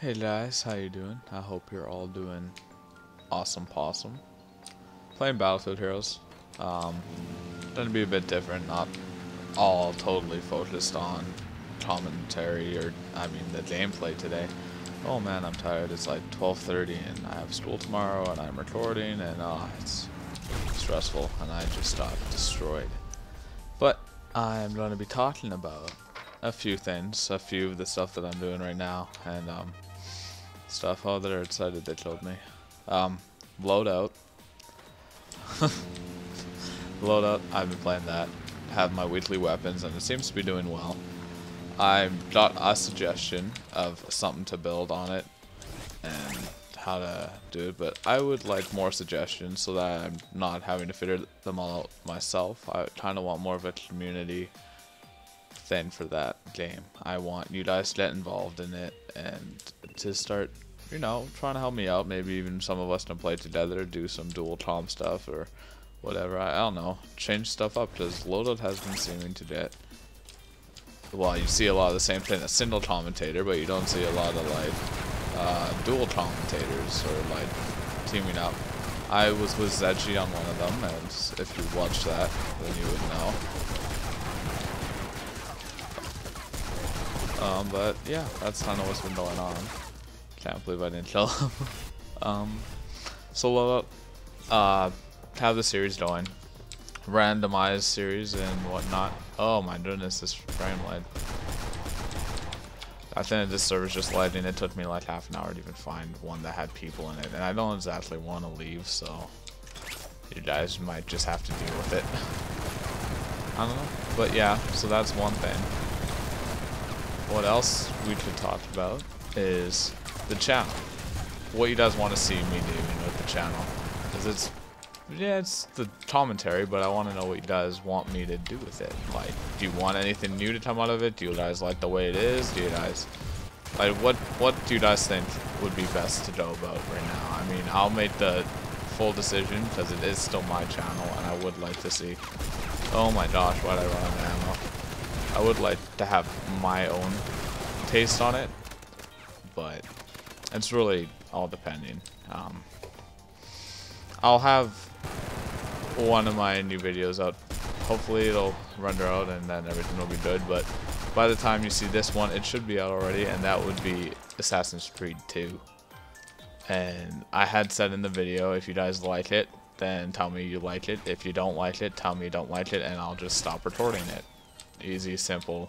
Hey guys, how you doing? I hope you're all doing awesome possum. Playing Battlefield Heroes. Gonna be a bit different, not all totally focused on commentary or, I mean, the gameplay today. Oh man, I'm tired. It's like 12:30 and I have school tomorrow and I'm recording and it's stressful and I just got destroyed. But I'm gonna be talking about a few things, a few of the stuff that I'm doing right now and stuff. Oh, they're excited they killed me. Loadout. Loadout, I've been playing that. Have my weekly weapons and it seems to be doing well. I got a suggestion of something to build on it and how to do it, but I would like more suggestions so that I'm not having to figure them all out myself. I kind of want more of a community thing for that game. I want you guys to get involved in it and to start, you know, trying to help me out. Maybe even some of us can play together, do some dual comp stuff or whatever. I don't know. Change stuff up because Loadout has been seeming to get. Well, you see a lot of the same thing, a single commentator, but you don't see a lot of like dual commentators or like teaming up. I was with Zetchy on one of them, and if you watched that, then you would know. But yeah, that's kind of what's been going on. Can't believe I didn't kill him. So Loadout, have the series going. Randomized series and whatnot. Oh my goodness, this frame light. I think this server's just lagging. It took me like half an hour to even find one that had people in it, and I don't exactly want to leave, so you guys might just have to deal with it. I don't know, but yeah, so that's one thing. What else we could talk about is the channel. What you guys want to see me doing with the channel, because it's, yeah, it's the commentary, but I want to know what you guys want me to do with it. Like, do you want anything new to come out of it? Do you guys like the way it is? Do you guys, like, what do you guys think would be best to know about right now? I mean, I'll make the full decision, because it is still my channel, and I would like to see, oh my gosh, why'd I run out of ammo? I would like to have my own taste on it, but it's really all depending. I'll have one of my new videos out. Hopefully it'll render out and then everything will be good, but by the time you see this one it should be out already, and that would be Assassin's Creed 2. And I had said in the video, if you guys like it, then tell me you like it. If you don't like it, tell me you don't like it, and I'll just stop recording it. Easy, simple,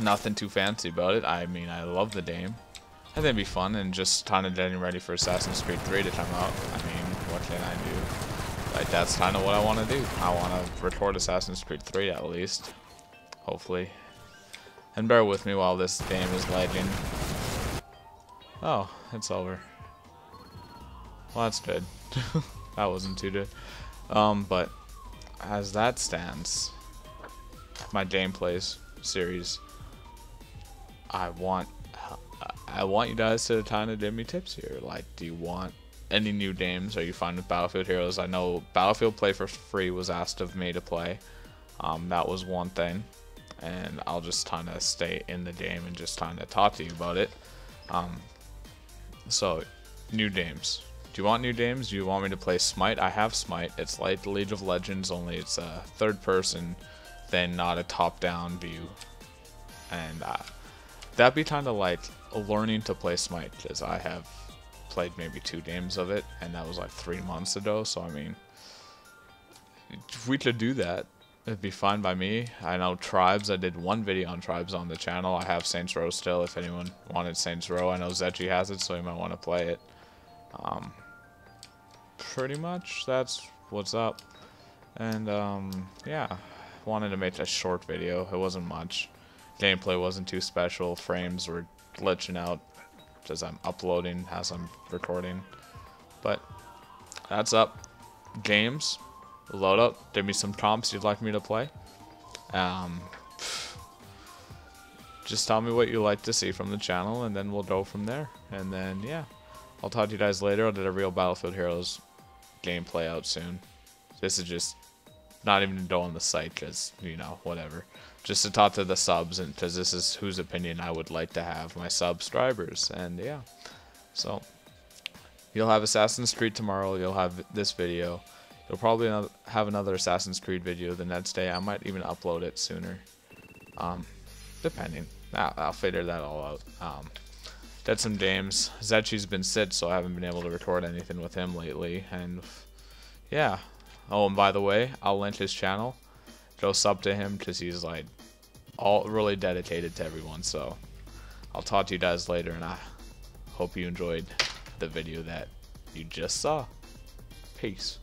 nothing too fancy about it. I mean, I love the game. I think it'd be fun, and just kind of getting ready for Assassin's Creed 3 to come out. I mean, what can I do? Like, that's kind of what I want to do. I want to record Assassin's Creed 3 at least, hopefully. And bear with me while this game is lagging. Oh, it's over. Well, that's good. That wasn't too good. But as that stands, my gameplays series, I want you guys to kind of give me tips here. Like, do you want any new games? Are you fine with Battlefield Heroes? I know Battlefield Play for Free was asked of me to play. That was one thing, and I'll just kind of stay in the game and just kind of talk to you about it. So, new games. Do you want new games? Do you want me to play Smite? I have Smite. It's like League of Legends, only it's a third-person thing, not a top-down view. And that'd be kind of like learning to play Smite, because I have played maybe 2 games of it, and that was like 3 months ago. So I mean, if we could do that, it'd be fine by me. I know Tribes, I did one video on Tribes on the channel. I have Saints Row still, if anyone wanted Saints Row. I know Zetchy has it, so you might want to play it. Pretty much that's what's up. And yeah, wanted to make a short video. It wasn't much. Gameplay wasn't too special. Frames were glitching out as I'm uploading, as I'm recording. But that's up. Games, load up. Give me some comps you'd like me to play. Just tell me what you like to see from the channel, and then we'll go from there. And then yeah, I'll talk to you guys later. I'll do a real Battlefield Heroes gameplay out soon. This is just not even go on the site, because, you know, whatever. just to talk to the subs, and because this is whose opinion I would like to have, my subscribers. And yeah, so you'll have Assassin's Creed tomorrow, you'll have this video, you'll probably have another Assassin's Creed video the next day. I might even upload it sooner, depending. I'll figure that all out. Did some games. Zetchy's been sick, so I haven't been able to record anything with him lately. And yeah. Oh, and by the way, I'll link his channel. Go sub to him because he's like all really dedicated to everyone. So I'll talk to you guys later, and I hope you enjoyed the video that you just saw. Peace.